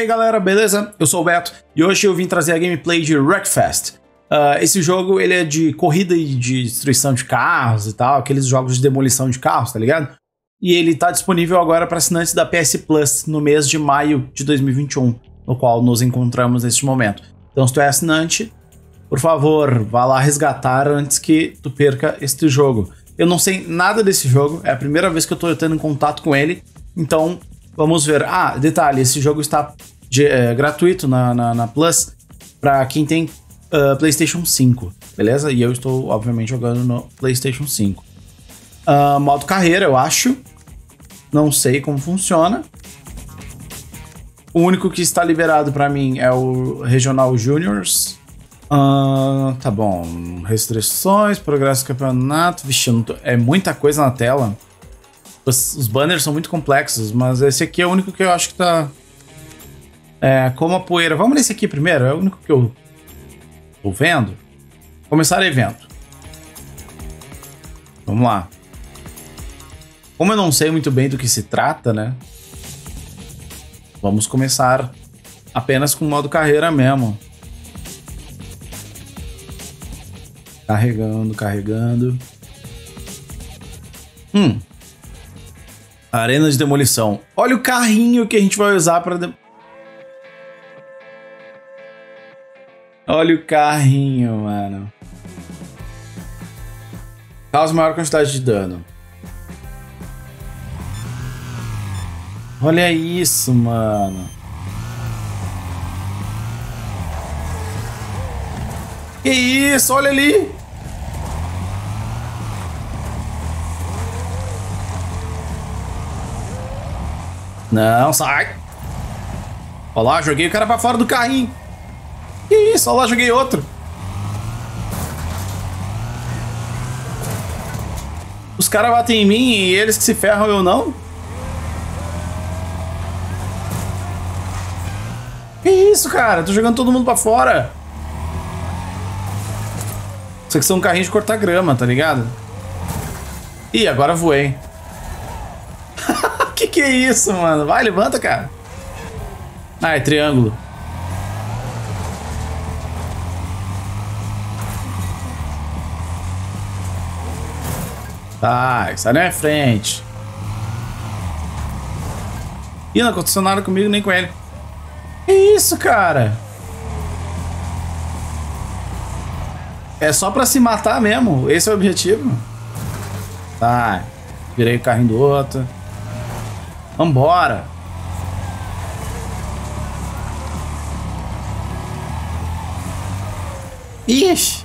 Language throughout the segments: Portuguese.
E aí galera, beleza? Eu sou o Beto e hoje eu vim trazer a gameplay de Wreckfest. Esse jogo ele é de corrida e de destruição de carros e tal, aqueles jogos de demolição de carros, tá ligado? E ele tá disponível agora para assinantes da PS Plus no mês de maio de 2021, no qual nos encontramos neste momento. Então se tu é assinante, por favor, vá lá resgatar antes que tu perca este jogo. Eu não sei nada desse jogo, é a primeira vez que eu tô tendo contato com ele, então... Vamos ver. Ah, detalhe, esse jogo está gratuito na Plus para quem tem PlayStation 5, beleza? E eu estou, obviamente, jogando no PlayStation 5. Modo carreira, eu acho. Não sei como funciona. O único que está liberado para mim é o Regional Juniors. Tá bom. Restrições, progresso do campeonato. Vixe, é muita coisa na tela. Os banners são muito complexos, mas esse aqui é o único que eu acho que tá... como a poeira. Vamos nesse aqui primeiro, é o único que eu tô vendo. Começar evento. Vamos lá. Como eu não sei muito bem do que se trata, né? Vamos começar apenas com o modo carreira mesmo. Carregando, carregando. Arena de demolição. Olha o carrinho que a gente vai usar para... Olha o carrinho, mano. Causa maior quantidade de dano. Olha isso, mano. Que isso, olha ali. Não, sai. Olha lá, joguei o cara pra fora do carrinho. Que isso, olha lá, joguei outro. Os caras batem em mim e eles que se ferram, eu não. Que isso, cara, tô jogando todo mundo pra fora. Isso aqui são um carrinho de cortar grama, tá ligado? Ih, agora voei. Que isso, mano? Vai, levanta, cara. Ah, é triângulo. Tá, sai na minha frente. Ih, não aconteceu nada comigo nem com ele. Que isso, cara? É só pra se matar mesmo. Esse é o objetivo. Tá, virei o carrinho do outro. Vambora! Ixi!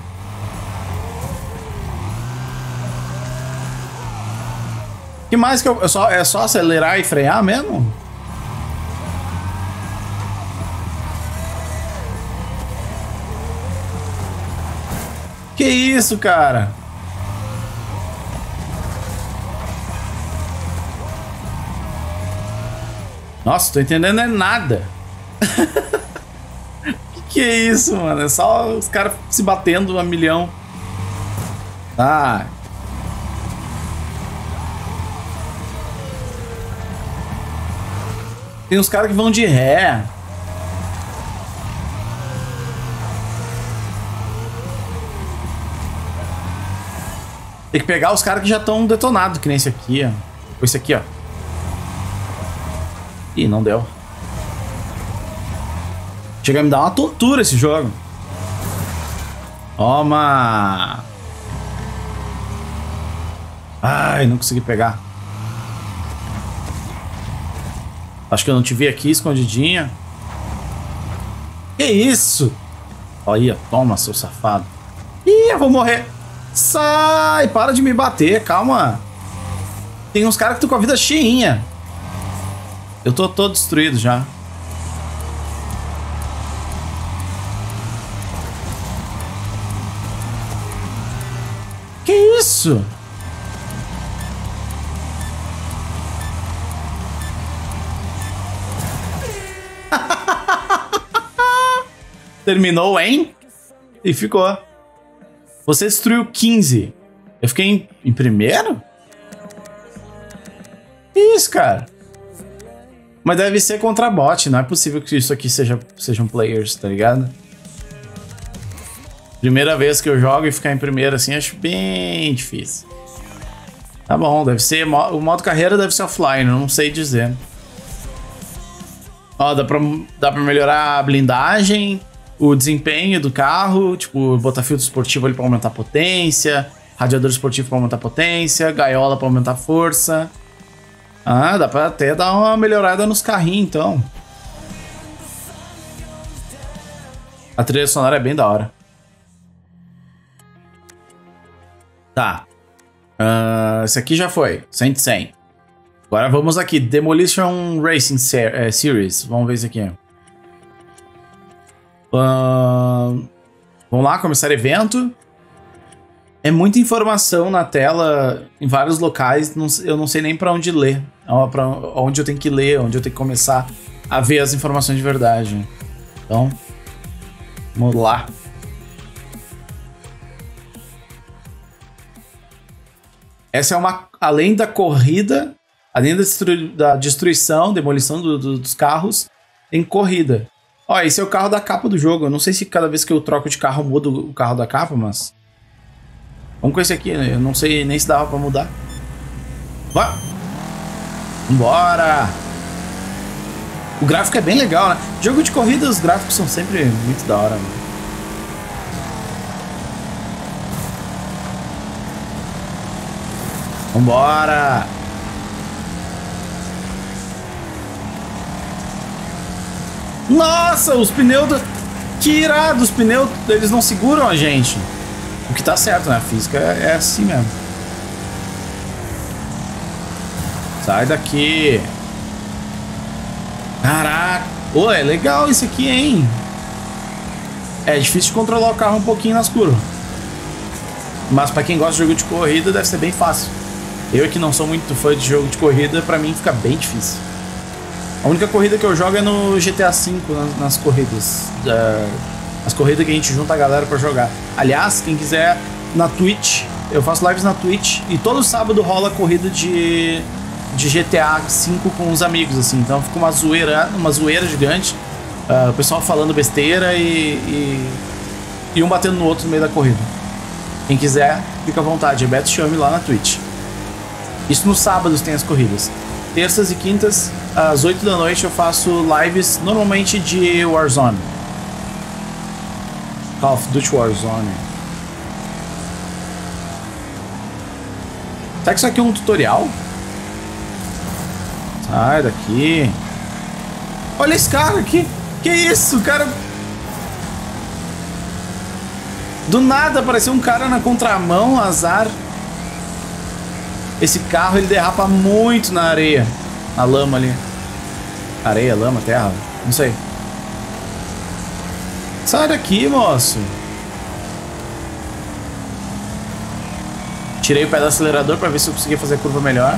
Que mais que eu só... É só acelerar e frear mesmo? Que isso, cara? Nossa, tô entendendo é nada. Que é isso, mano? É só os caras se batendo a milhão. Ah. Tem uns caras que vão de ré. Tem que pegar os caras que já estão detonados, que nem esse aqui, ó. Ou esse aqui, ó. Ih, não deu. Chega a me dar uma tortura esse jogo. Toma! Ai, não consegui pegar. Acho que eu não te vi aqui, escondidinha. Que isso? Olha, toma, seu safado. Ih, eu vou morrer. Sai, para de me bater, calma. Tem uns caras que estão com a vida cheinha. Eu tô todo destruído já. Que isso? Terminou, hein? E ficou. Você destruiu 15. Eu fiquei em primeiro? Que isso, cara? Mas deve ser contra bot, não é possível que isso aqui sejam players, tá ligado? Primeira vez que eu jogo e ficar em primeiro assim, acho bem difícil. Tá bom, deve ser... O modo carreira deve ser offline, não sei dizer. Ó, dá pra melhorar a blindagem, o desempenho do carro, tipo, botar filtro esportivo ali pra aumentar a potência, radiador esportivo pra aumentar a potência, gaiola pra aumentar a força. Ah, dá pra até dar uma melhorada nos carrinhos, então. A trilha sonora é bem da hora. Tá. Esse aqui já foi. 100. Agora vamos aqui. Demolition Racing Series. Vamos ver isso aqui. Vamos lá, começar evento. É muita informação na tela, em vários locais. Eu não sei nem pra onde ler. Pra onde eu tenho que ler, onde eu tenho que começar a ver as informações de verdade. Então, vamos lá. Essa é uma... Além da corrida, além da destruição, demolição dos carros, tem corrida. Ó, esse é o carro da capa do jogo. Eu não sei se cada vez que eu troco de carro eu mudo o carro da capa, mas... Vamos com esse aqui, né? Eu não sei nem se dava pra mudar. Vá! Vambora! O gráfico é bem legal, né? Jogo de corrida, os gráficos são sempre muito da hora, mano. Vambora! Nossa, os pneus... Que irado, os pneus, eles não seguram a gente. O que tá certo, né? A física é assim mesmo. Sai daqui. Caraca! Ô, é legal isso aqui, hein? É difícil de controlar o carro um pouquinho nas curvas. Mas pra quem gosta de jogo de corrida, deve ser bem fácil. Eu que não sou muito fã de jogo de corrida, pra mim fica bem difícil. A única corrida que eu jogo é no GTA V, nas corridas. As corridas que a gente junta a galera pra jogar. Aliás, quem quiser, na Twitch, eu faço lives na Twitch e todo sábado rola corrida de GTA V com os amigos, assim. Então fica uma zoeira gigante, o pessoal falando besteira e um batendo no outro no meio da corrida. Quem quiser, fica à vontade, é Beto Chame lá na Twitch. Isso nos sábados tem as corridas. Terças e quintas, às 8 da noite, eu faço lives normalmente de Warzone. Call of Duty Warzone. Será que isso aqui é um tutorial? Sai daqui. Olha esse cara aqui. Que isso, cara? Do nada apareceu um cara na contramão, azar. Esse carro, ele derrapa muito na areia. Na lama ali. Areia, lama, terra. Não sei. Sai daqui, moço. Tirei o pé do acelerador pra ver se eu conseguia fazer a curva melhor.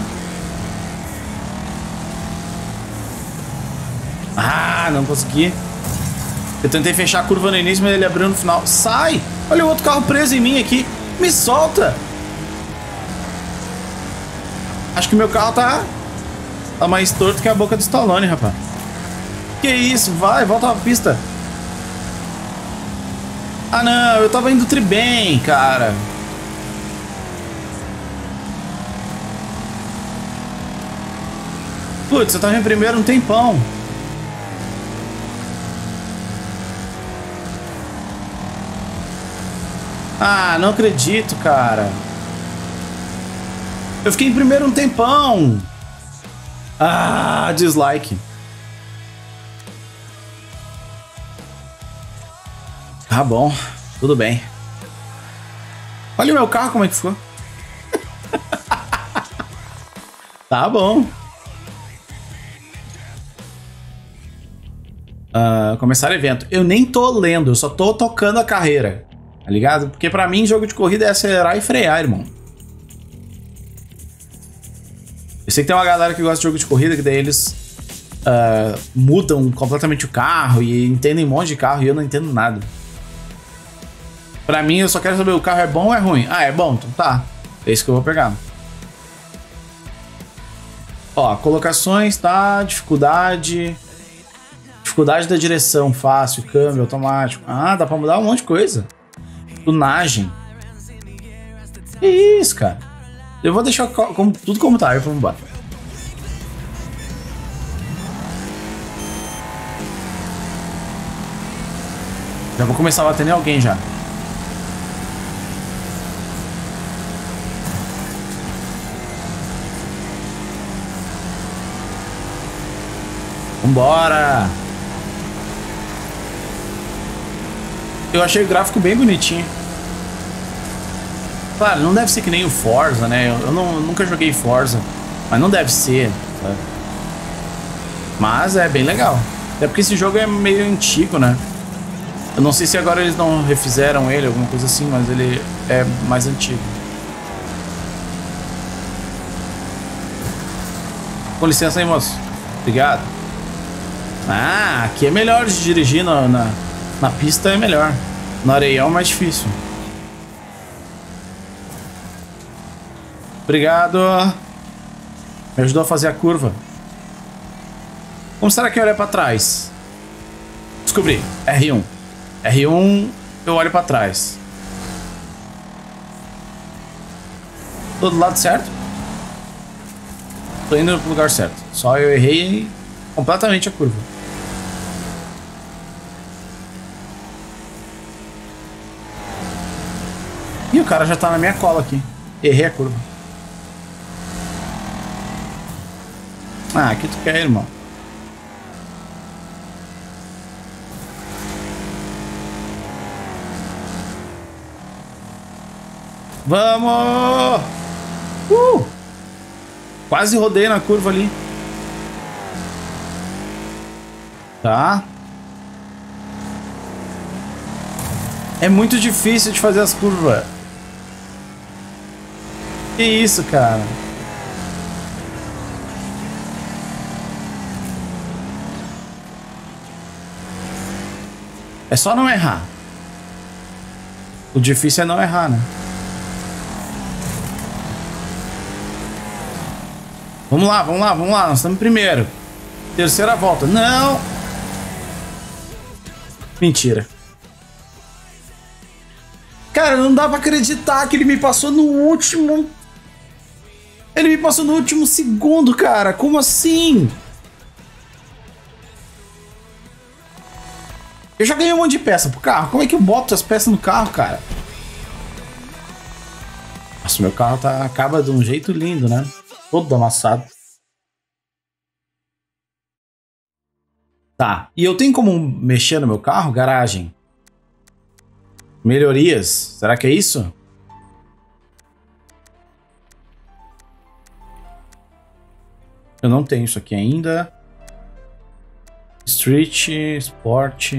Ah, não consegui. Eu tentei fechar a curva no início, mas ele abriu no final. Sai! Olha o outro carro preso em mim aqui. Me solta! Acho que meu carro tá mais torto que a boca do Stallone, rapaz. Que isso? Vai, volta a pista. Ah, não. Eu tava indo tri bem, cara. Putz, eu tava em primeiro um tempão. Ah, não acredito, cara. Eu fiquei em primeiro um tempão. Ah, dislike. Tá bom, tudo bem. Olha o meu carro como é que ficou. Tá bom. Começar evento. Eu nem tô lendo, eu só tô tocando a carreira. Tá ligado? Porque pra mim jogo de corrida é acelerar e frear, irmão. Eu sei que tem uma galera que gosta de jogo de corrida, que daí eles mudam completamente o carro e entendem um monte de carro e eu não entendo nada. Pra mim, eu só quero saber, o carro é bom ou é ruim? Ah, é bom? Então tá. É isso que eu vou pegar. Ó, colocações, tá? Dificuldade. Dificuldade da direção, fácil, câmbio, automático. Ah, dá pra mudar um monte de coisa. Tunagem. Que isso, cara? Eu vou deixar como, tudo como tá, eu vou embora. Já vou começar a bater em alguém já. Vambora! Eu achei o gráfico bem bonitinho. Claro, não deve ser que nem o Forza, né? Eu nunca joguei Forza, mas não deve ser. Tá? Mas é bem legal. Até porque esse jogo é meio antigo, né? Eu não sei se agora eles não refizeram ele, alguma coisa assim, mas ele é mais antigo. Com licença aí, moço. Obrigado. Ah, aqui é melhor de dirigir na pista, é melhor. No areião é mais difícil. Obrigado. Me ajudou a fazer a curva. Como será que eu olho pra trás? Descobri. R1. R1, eu olho pra trás. Tô do lado certo? Tô indo pro lugar certo. Só eu errei completamente a curva. Ih, o cara já tá na minha cola aqui. Errei a curva. Ah, aqui tu quer, irmão. Vamos! Quase rodei na curva ali. Tá. É muito difícil de fazer as curvas. Que isso, cara? É só não errar. O difícil é não errar, né? Vamos lá, vamos lá, vamos lá. Nós estamos em primeiro. Terceira volta. Não! Mentira. Cara, não dá pra acreditar que ele me passou no último... Ele me passou no último segundo, cara. Como assim? Eu já ganhei um monte de peça pro carro. Como é que eu boto as peças no carro, cara? Nossa, meu carro tá... acaba de um jeito lindo, né? Todo amassado. Tá. E eu tenho como mexer no meu carro? Garagem. Melhorias. Será que é isso? Eu não tenho isso aqui ainda. Street, Sport.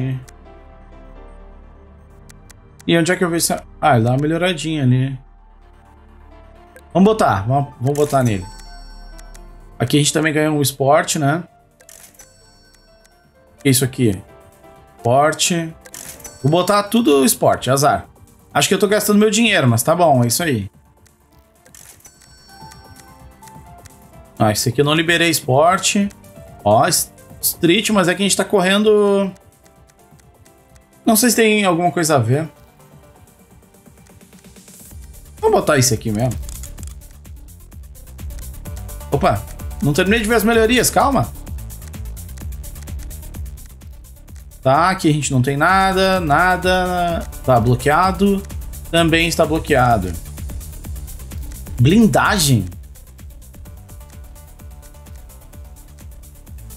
E onde é que eu vejo essa... Ah, ele dá uma melhoradinha ali. Vamos botar nele. Aqui a gente também ganhou um Sport, né? Isso aqui. Sport. Vou botar tudo Sport, azar. Acho que eu tô gastando meu dinheiro, mas tá bom, é isso aí. Ah, esse aqui eu não liberei Sport. Ó, Street, mas é que a gente tá correndo... Não sei se tem alguma coisa a ver. Vou botar esse aqui mesmo. Opa, não terminei de ver as melhorias, calma. Tá, aqui a gente não tem nada, nada. Tá bloqueado. Também está bloqueado. Blindagem?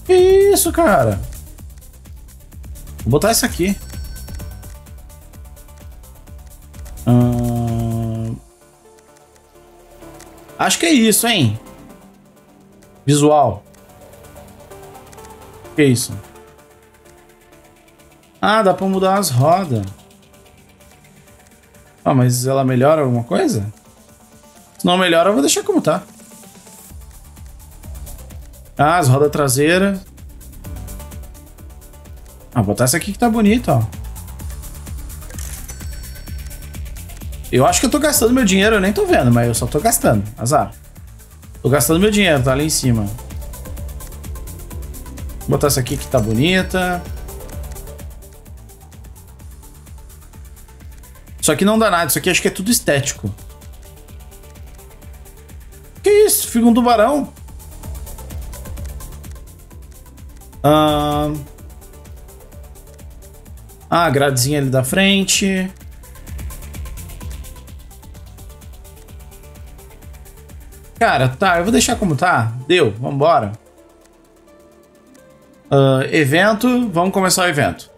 Que isso, cara? Vou botar isso aqui. Acho que é isso, hein? Visual. O que é isso? Ah, dá pra mudar as rodas. Ah, mas ela melhora alguma coisa? Se não melhora, eu vou deixar como tá. Ah, as rodas traseiras. Ah, vou botar essa aqui que tá bonita, ó. Eu acho que eu tô gastando meu dinheiro, eu nem tô vendo, mas eu só tô gastando. Azar. Tô gastando meu dinheiro, tá ali em cima. Vou botar essa aqui que tá bonita. Isso aqui não dá nada, isso aqui acho que é tudo estético. Que isso? Fica um tubarão. Ah, gradezinha ali da frente. Cara, tá, eu vou deixar como tá. Deu, vambora. Evento, vamos começar o evento.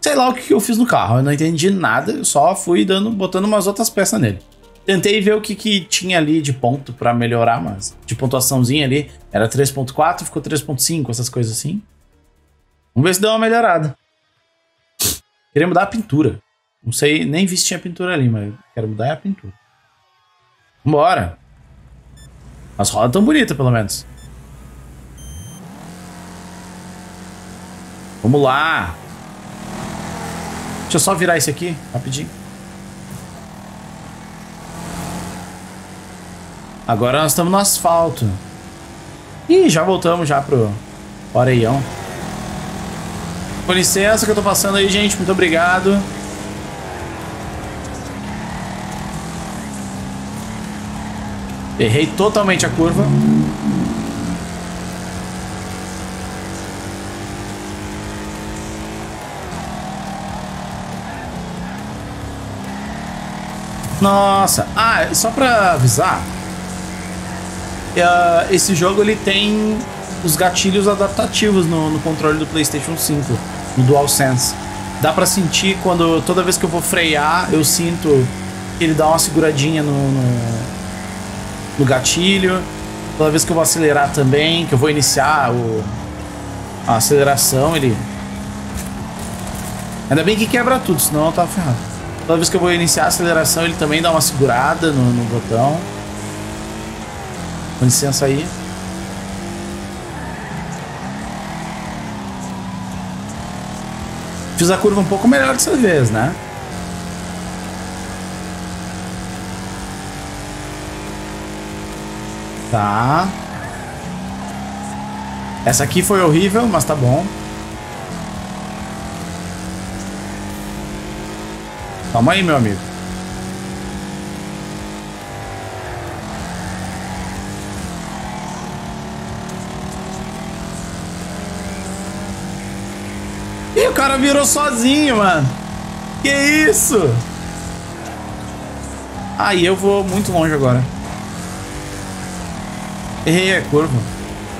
Sei lá o que eu fiz no carro, eu não entendi nada, eu só fui botando umas outras peças nele. Tentei ver o que tinha ali de ponto pra melhorar, mas de pontuaçãozinha ali, era 3.4, ficou 3.5, essas coisas assim. Vamos ver se deu uma melhorada. Queria mudar a pintura. Não sei, nem vi se tinha pintura ali, mas quero mudar a pintura. Vambora. As rodas tão bonitas, pelo menos. Vamos lá. Deixa eu só virar isso aqui, rapidinho. Agora nós estamos no asfalto. Ih, já voltamos já pro Oreião. Com licença que eu tô passando aí, gente. Muito obrigado. Errei totalmente a curva. Nossa. Ah, só pra avisar. Esse jogo ele tem os gatilhos adaptativos no controle do PlayStation 5, no Dual Sense. Dá pra sentir quando toda vez que eu vou frear, eu sinto que ele dá uma seguradinha no gatilho. Toda vez que eu vou acelerar também, que eu vou iniciar a aceleração, ele... Ainda bem que quebra tudo, senão eu tava ferrado. Toda vez que eu vou iniciar a aceleração, ele também dá uma segurada no botão. Com licença aí. Fiz a curva um pouco melhor dessa vez, né? Tá. Essa aqui foi horrível, mas tá bom. Calma aí, meu amigo. O cara virou sozinho, mano. Que isso? Aí eu vou muito longe agora. Errei a curva.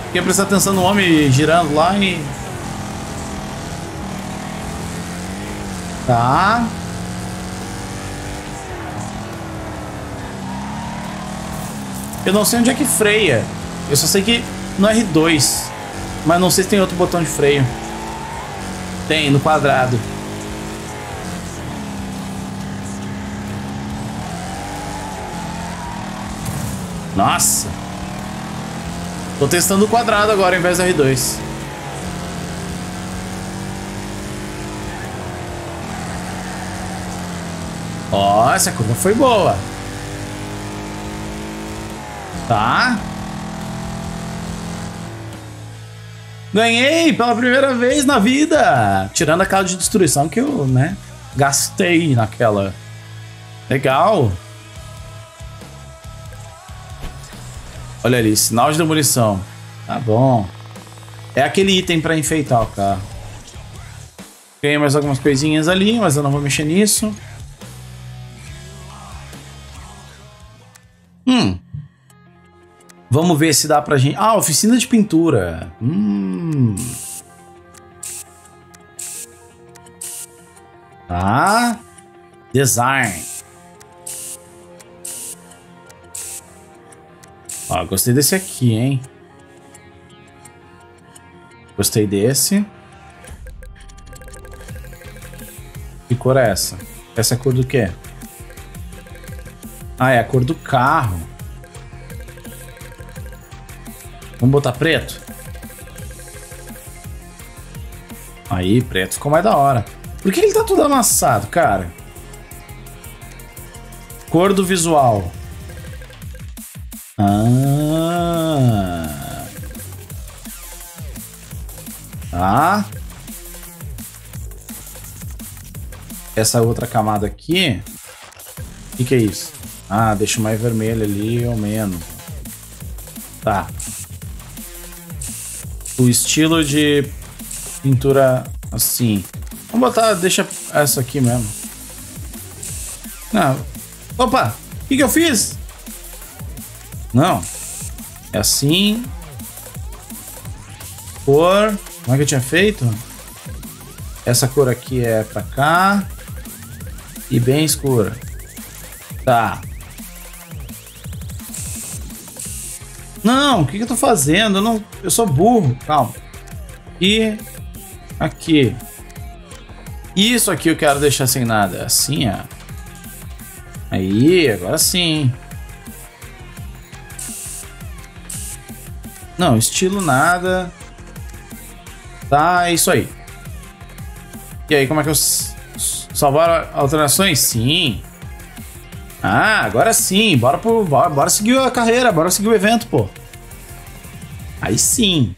Fiquei prestando atenção no homem girando lá e... Tá. Eu não sei onde é que freia. Eu só sei que no R2. Mas não sei se tem outro botão de freio. Tem, no quadrado. Nossa! Tô testando o quadrado agora ao invés do R2. Ó, essa curva foi boa. Tá? Ganhei pela primeira vez na vida! Tirando aquela de destruição que eu, né, gastei naquela. Legal! Olha ali, sinal de demolição. Tá bom. É aquele item pra enfeitar o carro. Ganhei mais algumas coisinhas ali, mas eu não vou mexer nisso. Vamos ver se dá pra gente... Ah, oficina de pintura. Tá. Design. Ó, gostei desse aqui, hein? Gostei desse. Que cor é essa? Essa é a cor do quê? Ah, é a cor do carro. Vamos botar preto? Aí, preto ficou mais da hora. Por que ele tá tudo amassado, cara? Cor do visual. Ah. Tá? Essa outra camada aqui, o que que é isso? Ah, deixa mais vermelho ali ou menos. Tá. O estilo de pintura assim. Vamos botar, deixa essa aqui mesmo. Não. Opa, o que que eu fiz? Não. É assim. Cor, como é que eu tinha feito? Essa cor aqui é pra cá. E bem escura. Tá. Não, o que que eu tô fazendo? Eu, não, eu sou burro, calma. E aqui. Isso aqui eu quero deixar sem nada. Assim, ó. Aí, agora sim. Não, estilo nada. Tá, é isso aí. E aí, como é que eu salvar alterações? Sim. Ah, agora sim. Bora seguir a carreira, bora seguir o evento, pô. Aí sim.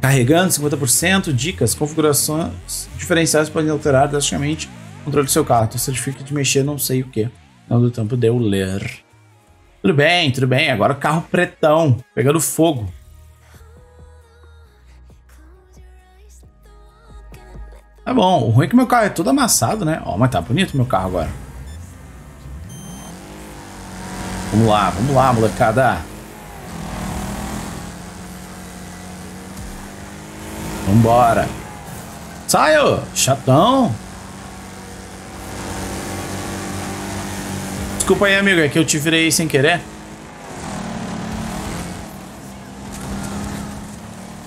Carregando 50%, dicas, configurações diferenciais podem alterar drasticamente o controle do seu carro. Então, certifica de mexer não sei o que. Não deu tempo de eu ler. Tudo bem, tudo bem. Agora o carro pretão, pegando fogo. Tá bom, o ruim é que meu carro é todo amassado, né? Ó, mas tá bonito meu carro agora. Vamos lá, molecada. Vambora. Saiu, chatão. Desculpa aí, amigo, é que eu te virei sem querer.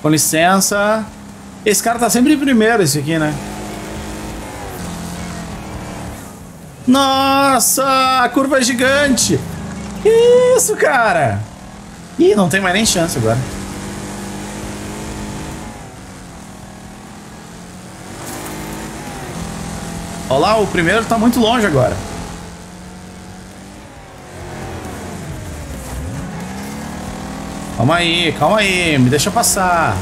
Com licença. Esse cara tá sempre em primeiro, esse aqui, né? Nossa, a curva é gigante. Que isso, cara? Ih, não tem mais nem chance agora. Olha lá, o primeiro tá muito longe agora. Calma aí, me deixa passar.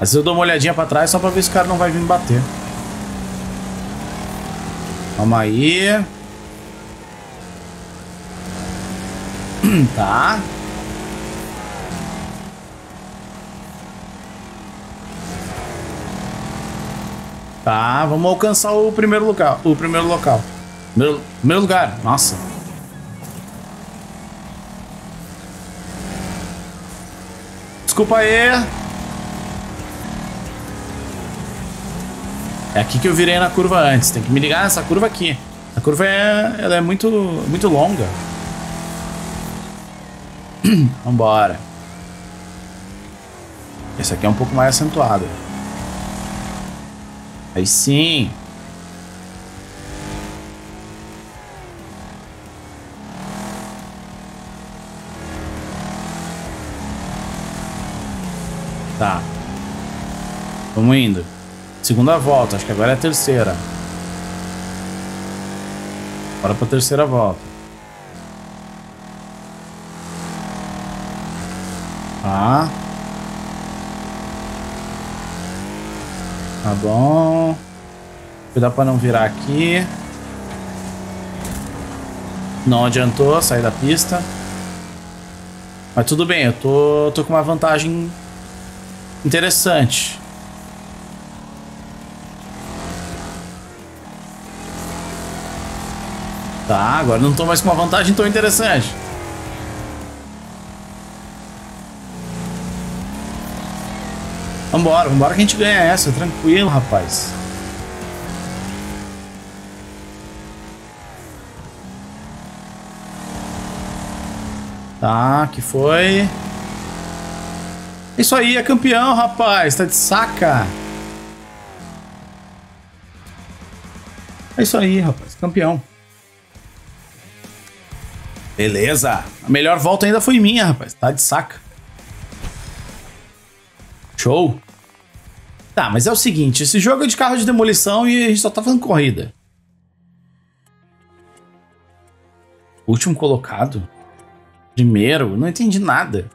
Às vezes eu dou uma olhadinha pra trás só pra ver se o cara não vai vir me bater. Calma aí. Tá. Tá, vamos alcançar o primeiro lugar. O primeiro local. Primeiro lugar. Nossa. Desculpa aí. É aqui que eu virei na curva antes. Tem que me ligar nessa curva aqui. A curva ela é muito longa. Vambora. Esse aqui é um pouco mais acentuado. Aí sim. Tá. Vamos indo. Segunda volta, acho que agora é a terceira. Bora pra terceira volta. Tá. Tá bom. Cuidar pra não virar aqui. Não adiantou sair da pista. Mas tudo bem, eu tô com uma vantagem interessante. Tá, agora não tô mais com uma vantagem tão interessante. Vambora, vambora que a gente ganha essa, tranquilo, rapaz. Tá, que foi. Isso aí, é campeão, rapaz, tá de saca. É isso aí, rapaz, campeão. Beleza. A melhor volta ainda foi minha, rapaz. Tá de saca. Show. Tá, mas é o seguinte. Esse jogo é de carro de demolição e a gente só tá fazendo corrida. Último colocado? Primeiro? Não entendi nada.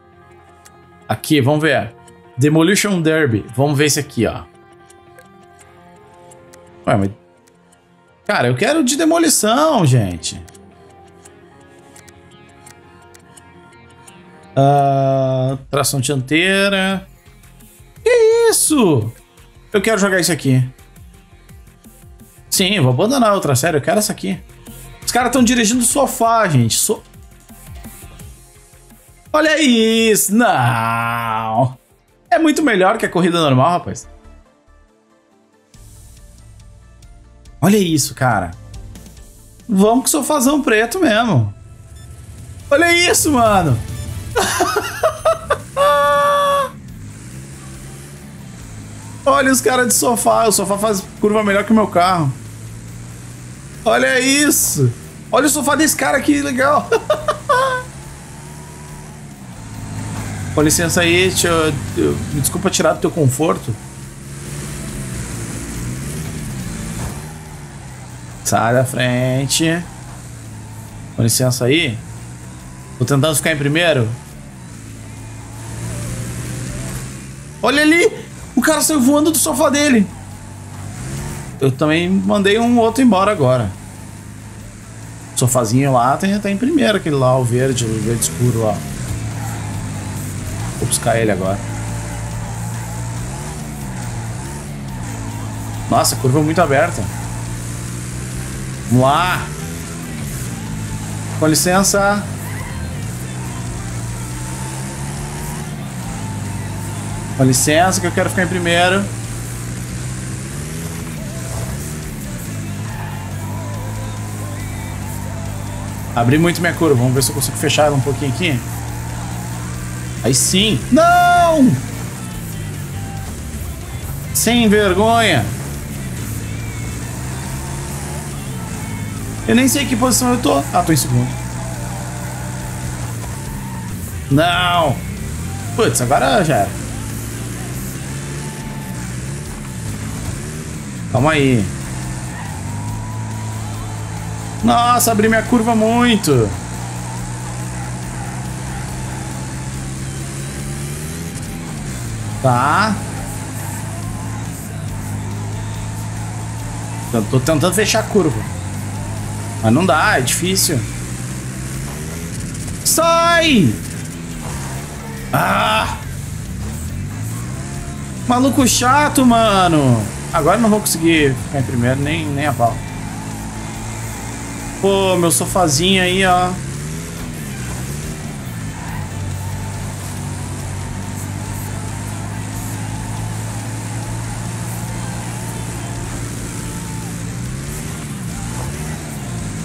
Aqui, vamos ver. Demolition Derby. Vamos ver esse aqui, ó. Ué, mas... Cara, eu quero de demolição, gente. Tração dianteira. Que isso? Eu quero jogar isso aqui. Sim, vou abandonar a outra série. Eu quero essa aqui. Os caras estão dirigindo o sofá, gente. Olha isso. Não. É muito melhor que a corrida normal, rapaz. Olha isso, cara. Vamos com o sofazão preto mesmo. Olha isso, mano. Olha os caras de sofá. O sofá faz curva melhor que o meu carro. Olha isso. Olha o sofá desse cara aqui, legal. Com licença aí, me desculpa tirar do teu conforto. Sai da frente. Com licença aí. Tô tentando ficar em primeiro. Olha ali. O cara saiu voando do sofá dele. Eu também mandei um outro embora agora. O sofazinho lá tá em primeiro, aquele lá, o verde escuro lá. Vou buscar ele agora. Nossa, a curva é muito aberta. Vamos lá. Com licença. Com licença, que eu quero ficar em primeiro. Abri muito minha curva. Vamos ver se eu consigo fechar ela um pouquinho aqui. Aí sim. Não! Sem vergonha. Eu nem sei que posição eu tô. Ah, tô em segundo. Não. Putz, agora já era. Calma aí. Nossa, abri minha curva muito. Tá. Eu tô tentando fechar a curva. Mas não dá, é difícil. Sai! Ah! Maluco chato, mano. Agora não vou conseguir ficar em primeiro, nem a pau. Pô, meu sofazinho aí, ó.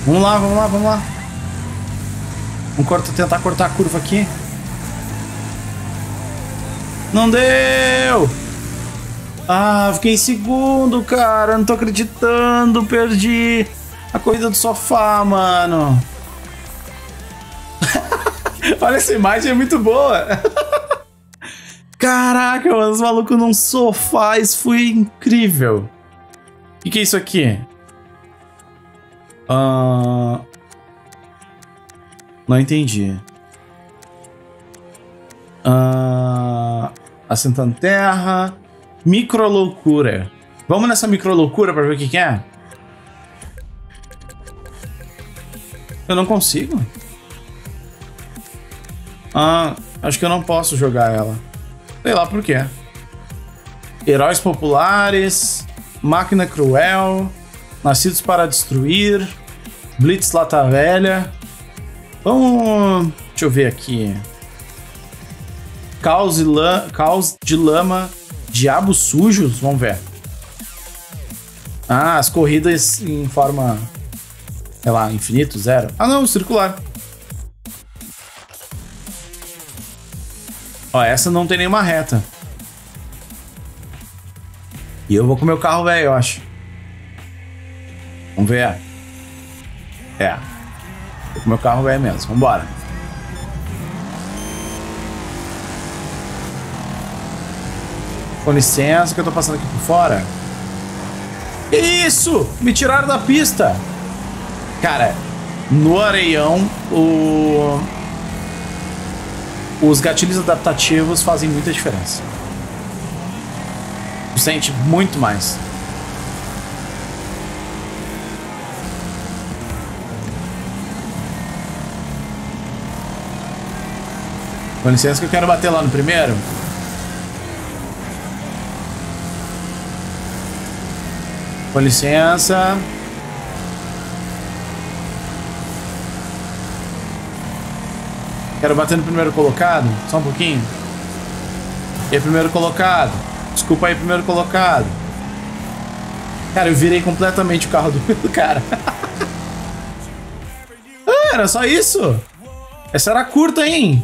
Vamos lá, vamos lá, vamos lá. Vamos tentar cortar a curva aqui. Não deu! Ah, fiquei em segundo, cara. Não tô acreditando. Perdi a corrida do sofá, mano. Olha, essa imagem é muito boa. Caraca, mano, os malucos num sofá. Isso foi incrível. O que é isso aqui? Não entendi. Assentando terra... Micro loucura. Vamos nessa micro loucura pra ver o que que é? Eu não consigo. Ah, acho que eu não posso jogar ela. Sei lá por quê. Heróis populares. Máquina cruel. Nascidos para destruir. Blitz lata velha. Vamos... Deixa eu ver aqui. Caos de lama. Diabos sujos? Vamos ver. Ah, as corridas em forma... Sei lá, infinito, zero. Ah, não, circular. Ó, essa não tem nenhuma reta. E eu vou com o meu carro velho, eu acho. Vamos ver. É. Vou com o meu carro velho mesmo. Vambora. Com licença, que eu tô passando aqui por fora. Que isso? Me tiraram da pista. Cara, no areião, os gatilhos adaptativos fazem muita diferença. Tu sente muito mais. Com licença que eu quero bater lá no primeiro. Com licença. Quero bater no primeiro colocado. Só um pouquinho. E aí, primeiro colocado. Desculpa aí, primeiro colocado. Cara, eu virei completamente o carro do cara. Ah, era só isso? Essa era curta, hein?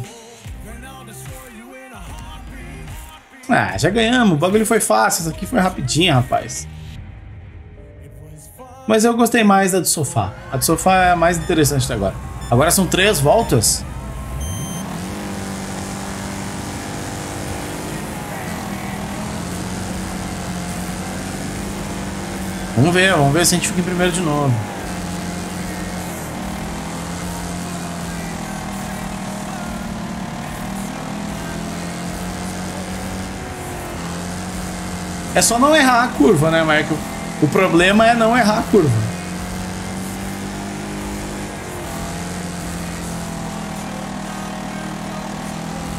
Ah, já ganhamos. O bagulho foi fácil. Isso aqui foi rapidinho, rapaz. Mas eu gostei mais da do sofá. A do sofá é a mais interessante até agora. Agora são 3 voltas. Vamos ver se a gente fica em primeiro de novo. É só não errar a curva, né, Marco? O problema é não errar a curva.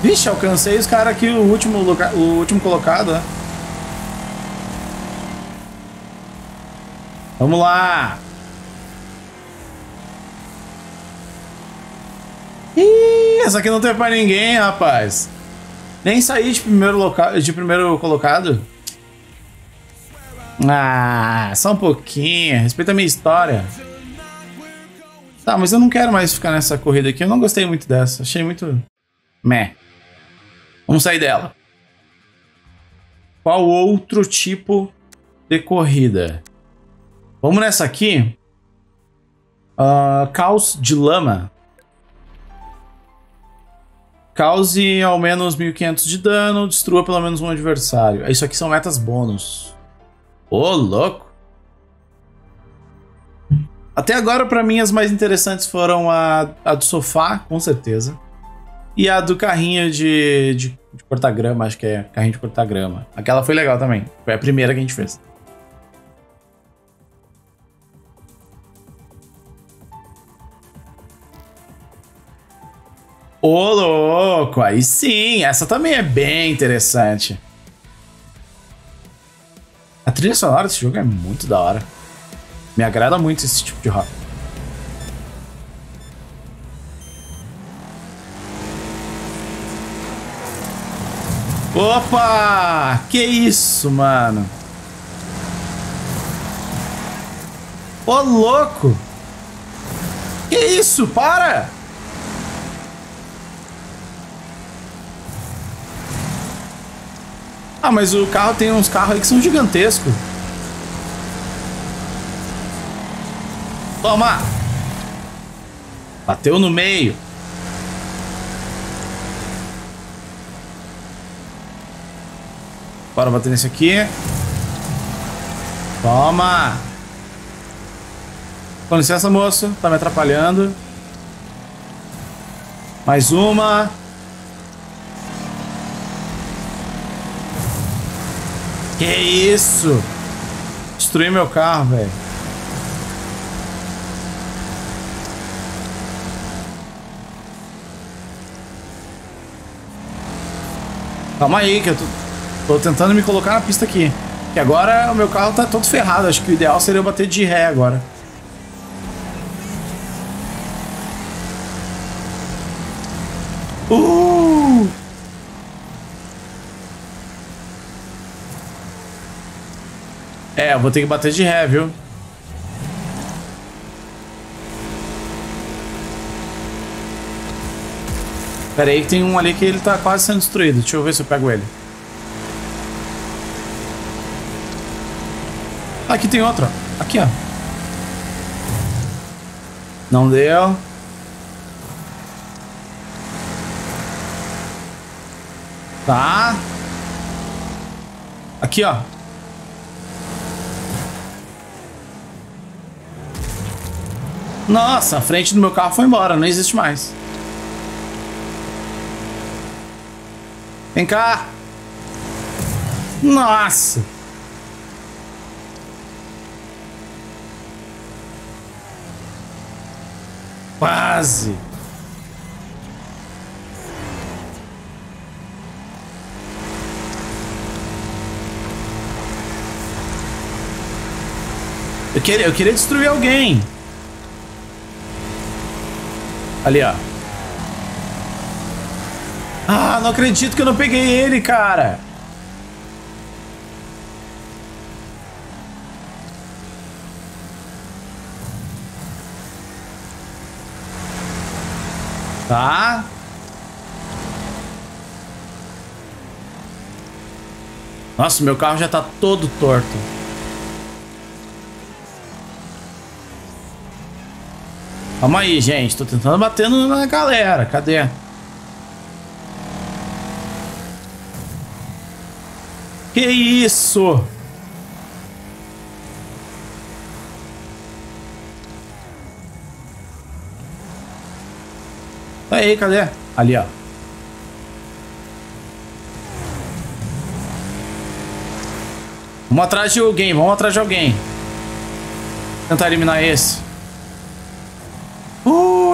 Vixe, alcancei os caras aqui, o último colocado, né? Vamos lá! Ih, essa aqui não tem pra ninguém, rapaz! Nem saí de primeiro colocado. Ah, só um pouquinho. Respeita a minha história. Tá, mas eu não quero mais ficar nessa corrida aqui. Eu não gostei muito dessa. Achei muito... meh. Vamos sair dela. Qual outro tipo de corrida? Vamos nessa aqui. Caos de lama. Cause ao menos 1.500 de dano. Destrua pelo menos um adversário. Isso aqui são metas bônus. Ô, louco! Até agora, pra mim, as mais interessantes foram a do sofá, com certeza. E a do carrinho de cortar grama, acho que é. Carrinho de cortar grama. Aquela foi legal também. Foi a primeira que a gente fez. Ô, louco! Aí sim! Essa também é bem interessante. A trilha sonora desse jogo é muito da hora. Me agrada muito esse tipo de rock. Opa! Que isso, mano? Ô, louco! Que isso? Para! Ah, mas o carro tem uns carros aí que são gigantescos. Toma! Bateu no meio. Bora bater nesse aqui. Toma! Com licença, moço. Tá me atrapalhando. Mais uma. Que isso? Destruí meu carro, velho. Calma aí, que eu tô tentando me colocar na pista aqui. Que agora o meu carro tá todo ferrado. Acho que o ideal seria eu bater de ré agora. É, eu vou ter que bater de ré, viu? Pera aí que tem um ali que ele tá quase sendo destruído. Deixa eu ver se eu pego ele. Aqui tem outro. Aqui, ó. Não deu. Tá. Aqui, ó. Nossa, a frente do meu carro foi embora, não existe mais. Vem cá. Nossa. Quase. Eu queria destruir alguém. Ali, ó. Ah, não acredito que eu não peguei ele, cara. Tá. Nossa, meu carro já tá todo torto. Calma aí, gente. Tô tentando bater na galera. Cadê? Que isso? Aí, cadê? Ali, ó. Vamos atrás de alguém, vamos atrás de alguém. Tentar eliminar esse.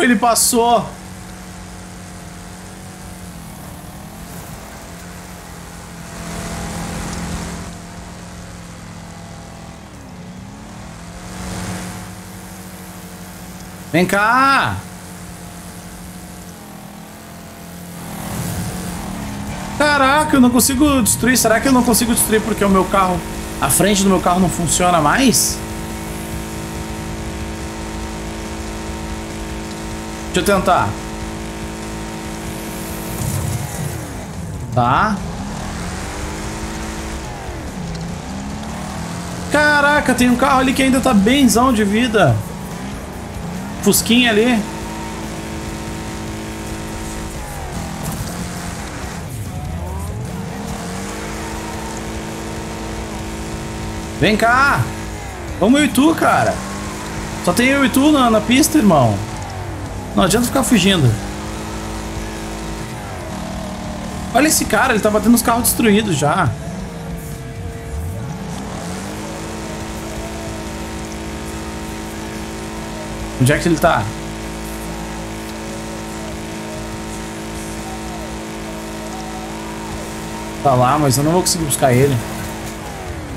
Ele passou. Vem cá! Caraca, eu não consigo destruir. Será que eu não consigo destruir porque o meu carro... A frente do meu carro não funciona mais? Deixa eu tentar. Tá. Caraca, tem um carro ali que ainda tá benzão de vida. Fusquinha ali. Vem cá. Vamos eu e tu, cara. Só tem eu e tu na pista, irmão. Não adianta ficar fugindo. Olha esse cara, ele tá batendo os carros destruídos já. Onde é que ele tá? Tá lá, mas eu não vou conseguir buscar ele.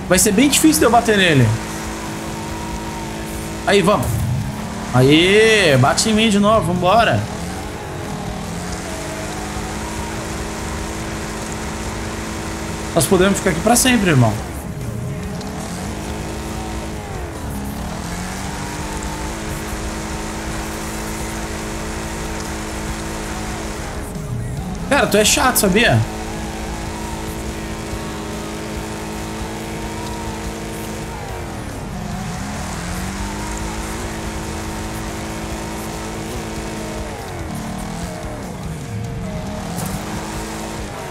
Vai ser bem difícil de eu bater nele. Aí, vamos. Aí, bate em mim de novo, vambora. Nós podemos ficar aqui pra sempre, irmão. Cara, tu é chato, sabia?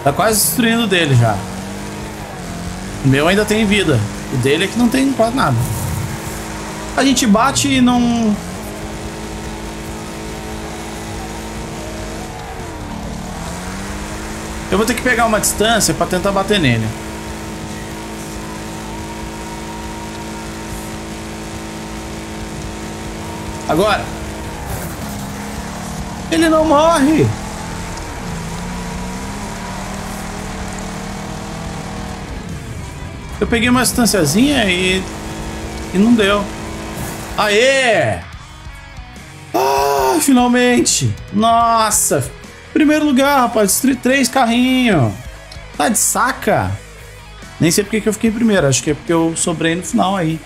Tá quase destruindo o dele já. O meu ainda tem vida. O dele é que não tem quase nada. A gente bate e não... Eu vou ter que pegar uma distância pra tentar bater nele. Agora. Ele não morre. Eu peguei uma distanciazinha e não deu. Aê! Ah, finalmente! Nossa! Primeiro lugar, rapaz, destruí 3 carrinhos. Tá de saca? Nem sei porque que eu fiquei em primeiro, acho que é porque eu sobrei no final aí.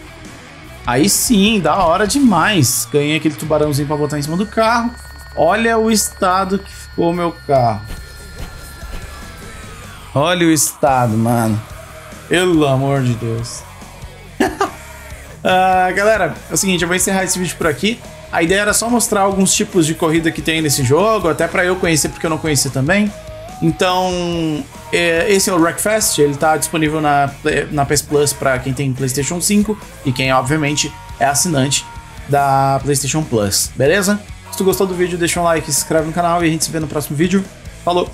Aí sim, da hora demais. Ganhei aquele tubarãozinho pra botar em cima do carro. Olha o estado que ficou o meu carro. Olha o estado, mano. Pelo amor de Deus. Galera, é o seguinte, eu vou encerrar esse vídeo por aqui. A ideia era só mostrar alguns tipos de corrida que tem nesse jogo, até para eu conhecer, porque eu não conhecia também. Então, esse é o Wreckfest, ele tá disponível na PS Plus para quem tem PlayStation 5 e quem, obviamente, é assinante. da PlayStation Plus, beleza? Se tu gostou do vídeo, deixa um like, se inscreve no canal e a gente se vê no próximo vídeo. Falou!